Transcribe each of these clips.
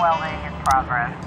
welding in progress.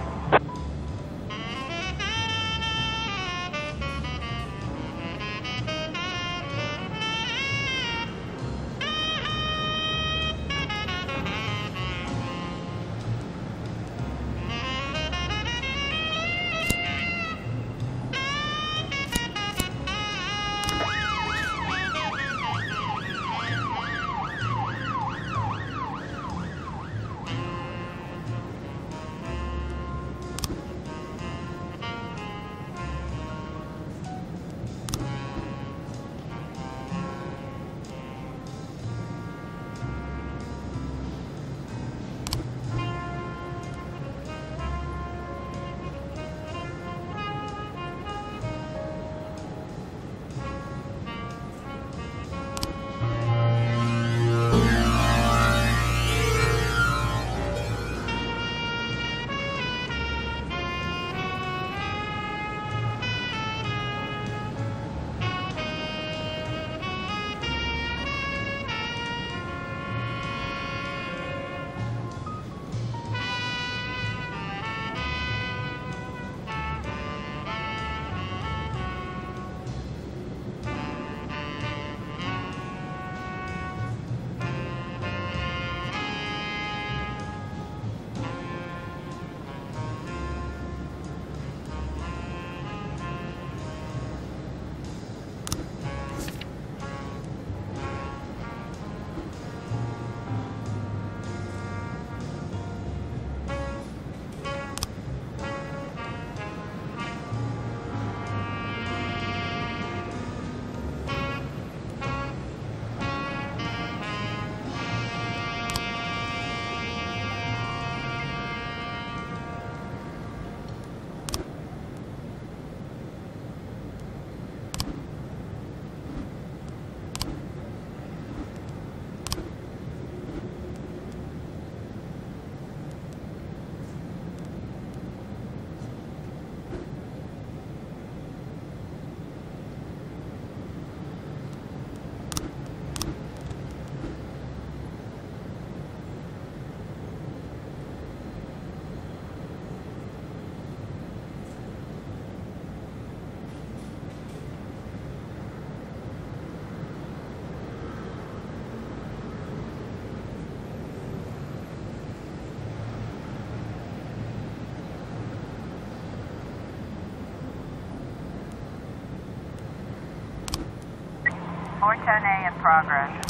A in progress.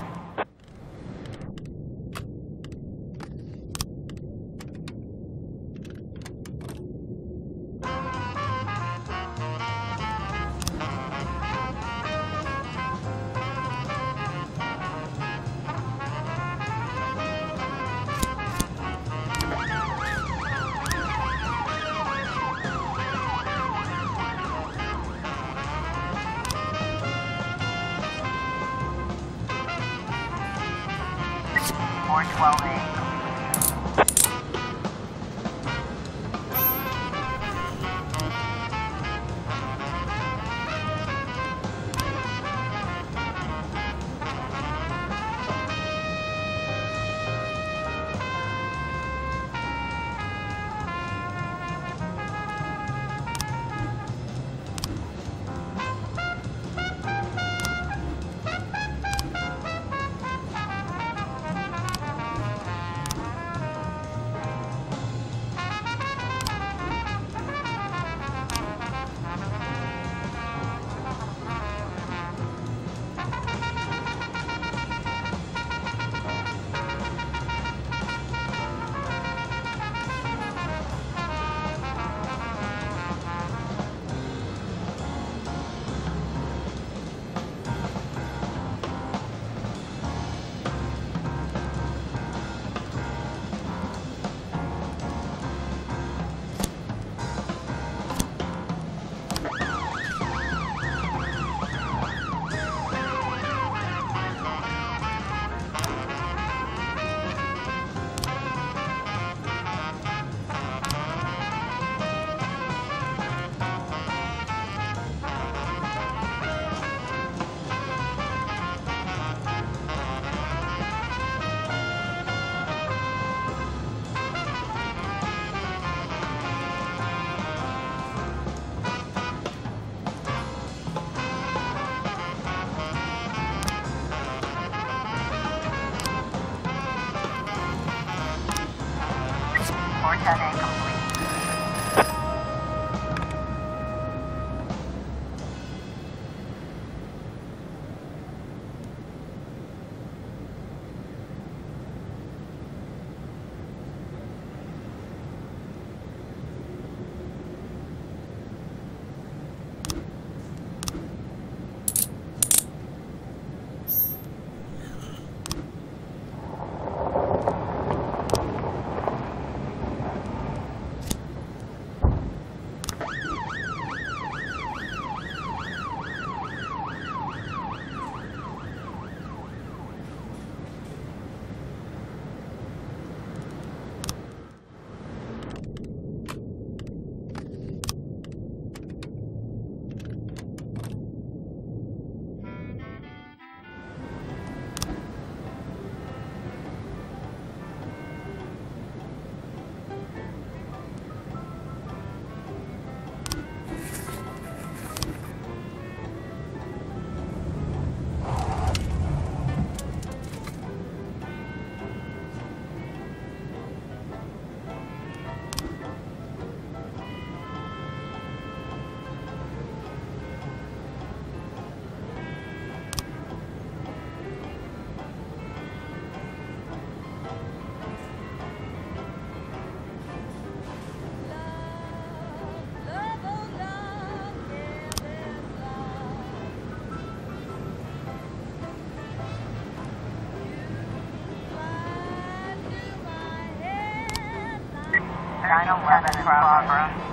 911 is Barbara.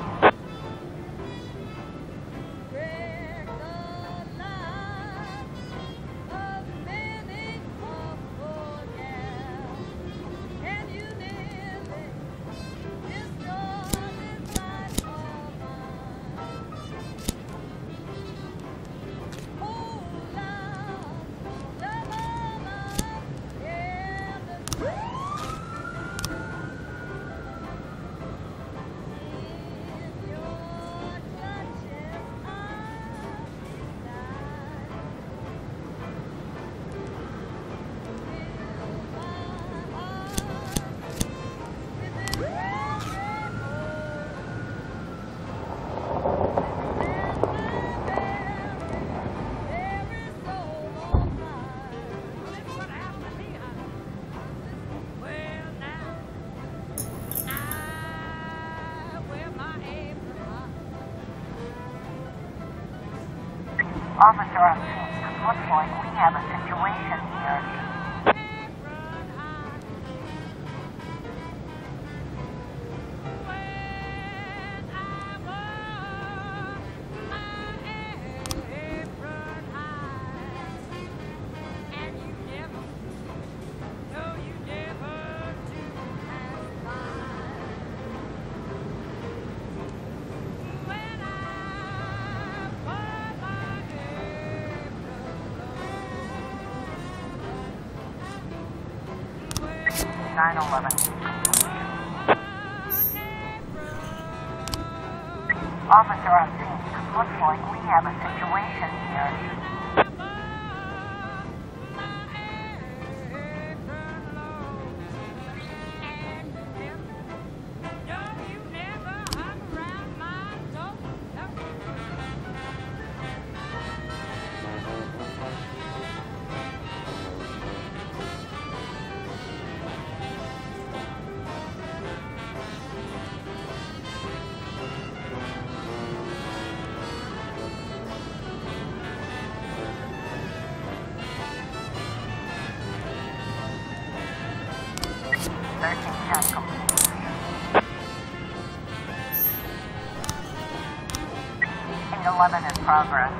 Officer, at what point we have a situation here. Officer, at what point we have a situation here. Progress.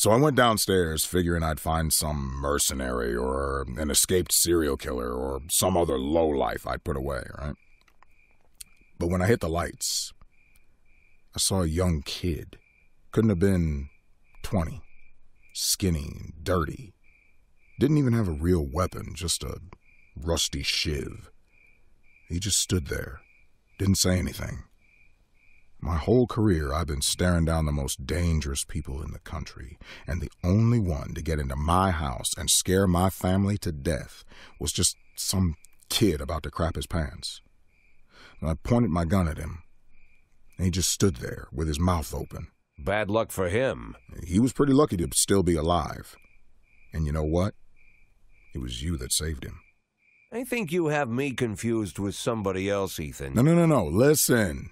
So I went downstairs, figuring I'd find some mercenary or an escaped serial killer or some other lowlife I'd put away, right? But when I hit the lights, I saw a young kid. Couldn't have been 20. Skinny, dirty. Didn't even have a real weapon, just a rusty shiv. He just stood there, didn't say anything. My whole career, I've been staring down the most dangerous people in the country, and the only one to get into my house and scare my family to death was just some kid about to crap his pants. And I pointed my gun at him, and he just stood there with his mouth open. Bad luck for him. He was pretty lucky to still be alive. And you know what? It was you that saved him. I think you have me confused with somebody else, Ethan. No. Listen.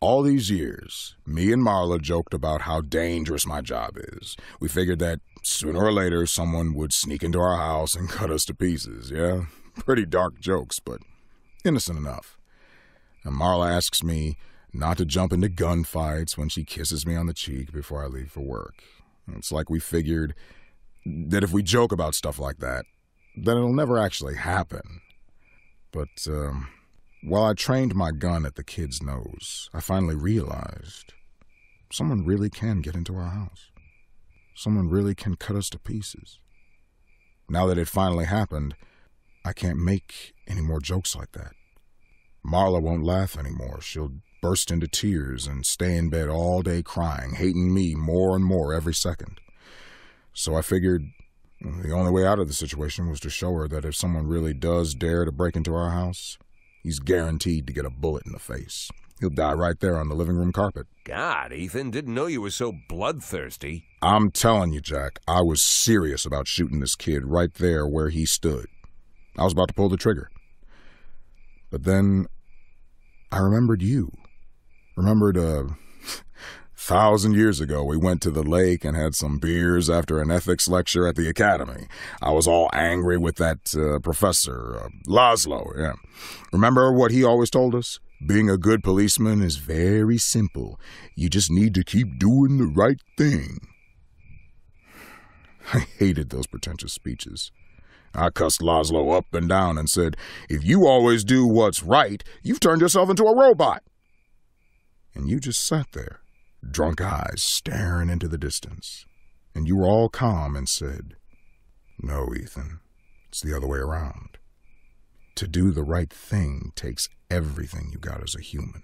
All these years, me and Marla joked about how dangerous my job is. We figured that sooner or later someone would sneak into our house and cut us to pieces, yeah? Pretty dark jokes, but innocent enough. And Marla asks me not to jump into gunfights when she kisses me on the cheek before I leave for work. It's like we figured that if we joke about stuff like that, then it'll never actually happen. But, while I trained my gun at the kid's nose, I finally realized someone really can get into our house. Someone really can cut us to pieces. Now that it finally happened, I can't make any more jokes like that. Marla won't laugh anymore. She'll burst into tears and stay in bed all day crying, hating me more and more every second. So I figured the only way out of the situation was to show her that if someone really does dare to break into our house, he's guaranteed to get a bullet in the face. He'll die right there on the living room carpet. God, Ethan, didn't know you were so bloodthirsty. I'm telling you, Jack, I was serious about shooting this kid right there where he stood. I was about to pull the trigger. But then I remembered you. Remembered 1,000 years ago we went to the lake and had some beers after an ethics lecture at the academy. I was all angry with that professor, Laszlo, yeah. Remember what he always told us? Being a good policeman is very simple. You just need to keep doing the right thing. I hated those pretentious speeches. I cussed Laszlo up and down and said, if you always do what's right, you've turned yourself into a robot. And you just sat there, drunk eyes staring into the distance, and you were all calm and said, no, Ethan, it's the other way around. To do the right thing takes everything you got as a human.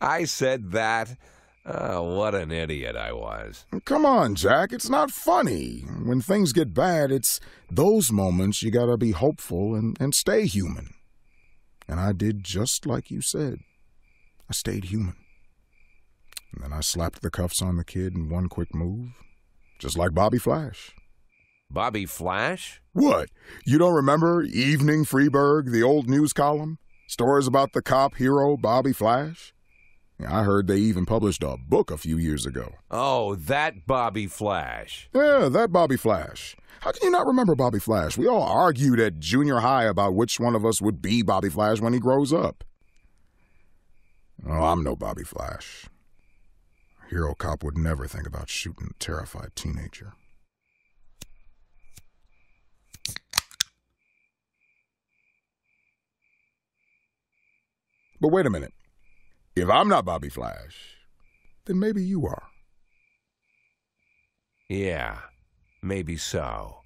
I said that? Oh, what an idiot I was. Come on, Jack, it's not funny. When things get bad, it's those moments you gotta be hopeful and stay human. And I did just like you said. I stayed human. And then I slapped the cuffs on the kid in one quick move, just like Bobby Flash. Bobby Flash? What? You don't remember Evening Freeburg, the old news column? Stories about the cop hero Bobby Flash? I heard they even published a book a few years ago. Oh, that Bobby Flash. Yeah, that Bobby Flash. How can you not remember Bobby Flash? We all argued at junior high about which one of us would be Bobby Flash when he grows up. Oh, I'm no Bobby Flash. A hero cop would never think about shooting a terrified teenager. But wait a minute. If I'm not Bobby Flash, then maybe you are. Yeah, maybe so.